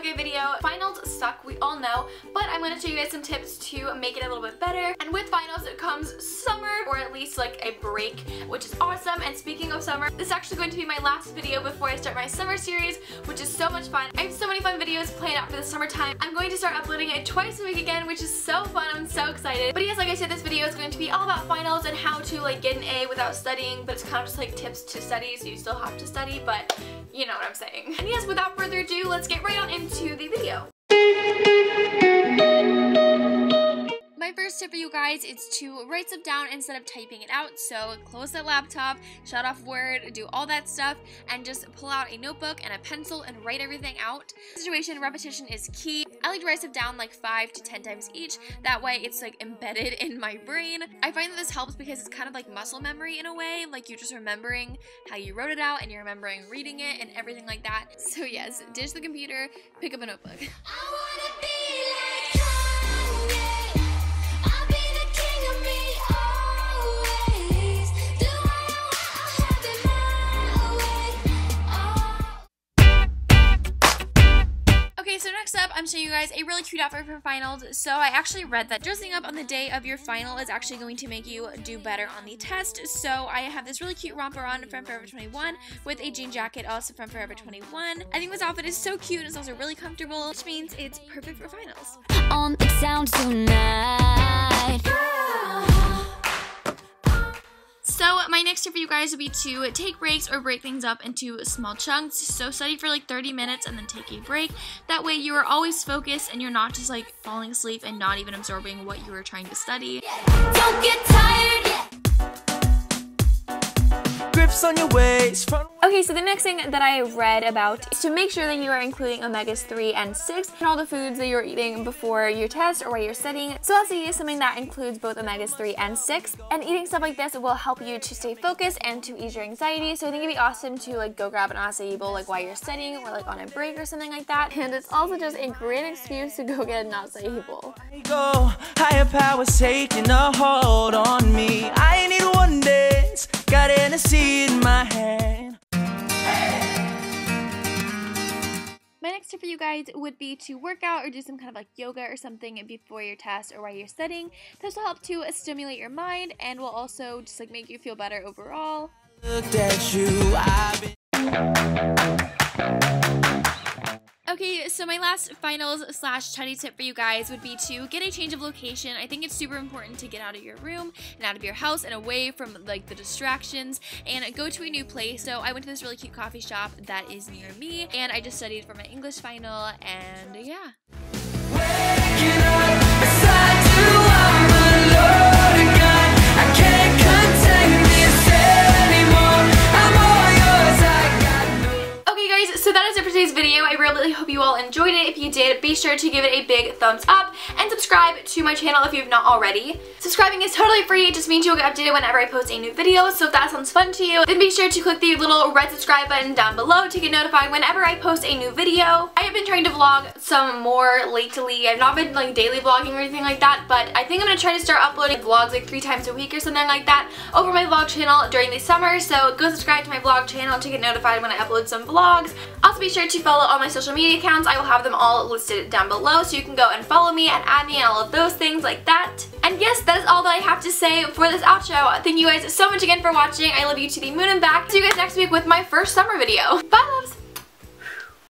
a good video. Finals suck, we all know, but I'm gonna show you guys some tips to make it a little bit better. And with finals it comes summer, or at least like a break, which is awesome. And speaking of summer, this is actually going to be my last video before I start my summer series, which is so much fun. I have so many fun videos planned out for the summertime. I'm going to start uploading it twice a week again, which is so fun. I'm so excited. But yes, like I said, this video is going to be all about finals and how to like get an A without studying, but it's kind of just like tips to study, so you still have to study, but you know what I'm saying. And yes, without further ado, let's get right on into the video. My first tip for you guys is to write stuff down instead of typing it out. So close that laptop, shut off Word, do all that stuff, and just pull out a notebook and a pencil and write everything out. Situation repetition is key. I like to write stuff down like 5 to 10 times each. That way it's like embedded in my brain. I find that this helps because it's kind of like muscle memory in a way. Like you're just remembering how you wrote it out and you're remembering reading it and everything like that. So yes, ditch the computer, pick up a notebook. I wanna be I'm showing you guys a really cute outfit for finals. So I actually read that dressing up on the day of your final is actually going to make you do better on the test. So I have this really cute romper on from Forever 21 with a jean jacket also from Forever 21. I think this outfit is so cute and it's also really comfortable, which means it's perfect for finals. On the sound tonight. So my next tip for you guys would be to take breaks or break things up into small chunks. So study for like 30 minutes and then take a break. That way you are always focused and you're not just like falling asleep and not even absorbing what you were trying to study. Don't get tired yet. On your waist. Okay, so the next thing that I read about is to make sure that you are including omegas 3 and 6 in all the foods that you're eating before your test or while you're studying. So let's eat something that includes both omegas 3 and 6. And eating stuff like this will help you to stay focused and to ease your anxiety. So I think it'd be awesome to like go grab an acai bowl like while you're studying or like on a break or something like that. And it's also just a great excuse to go get an acai bowl. Go, higher power's taking a hold on me. I need one dance. Got Hennessy in my hand. My next tip for you guys would be to work out or do some kind of like yoga or something before your test or while you're studying. This will help to stimulate your mind and will also just like make you feel better overall. Looked at you, Okay, so my last finals slash study tip for you guys would be to get a change of location. I think it's super important to get out of your room and out of your house and away from like the distractions and go to a new place. So I went to this really cute coffee shop that is near me and I just studied for my English final and yeah. Waking up beside you, I'm alone again. I can't contain myself anymore. I'm all yours, I got no. Okay guys, so that is it for today's video. I really hope you all enjoyed it. If you did, be sure to give it a big thumbs up and subscribe to my channel if you have not already. Subscribing is totally free. It just means you'll get updated whenever I post a new video. So if that sounds fun to you, then be sure to click the little red subscribe button down below to get notified whenever I post a new video. I have been trying to vlog some more lately. I've not been like daily vlogging or anything like that, but I think I'm gonna try to start uploading vlogs like 3 times a week or something like that over my vlog channel during the summer. So go subscribe to my vlog channel to get notified when I upload some vlogs. Also be sure to follow all my social media accounts. I will have them all listed down below so you can go and follow me and add me and all of those things like that. And yes, that is all that I have to say for this outro. Thank you guys so much again for watching. I love you to the moon and back. See you guys next week with my first summer video. Bye loves!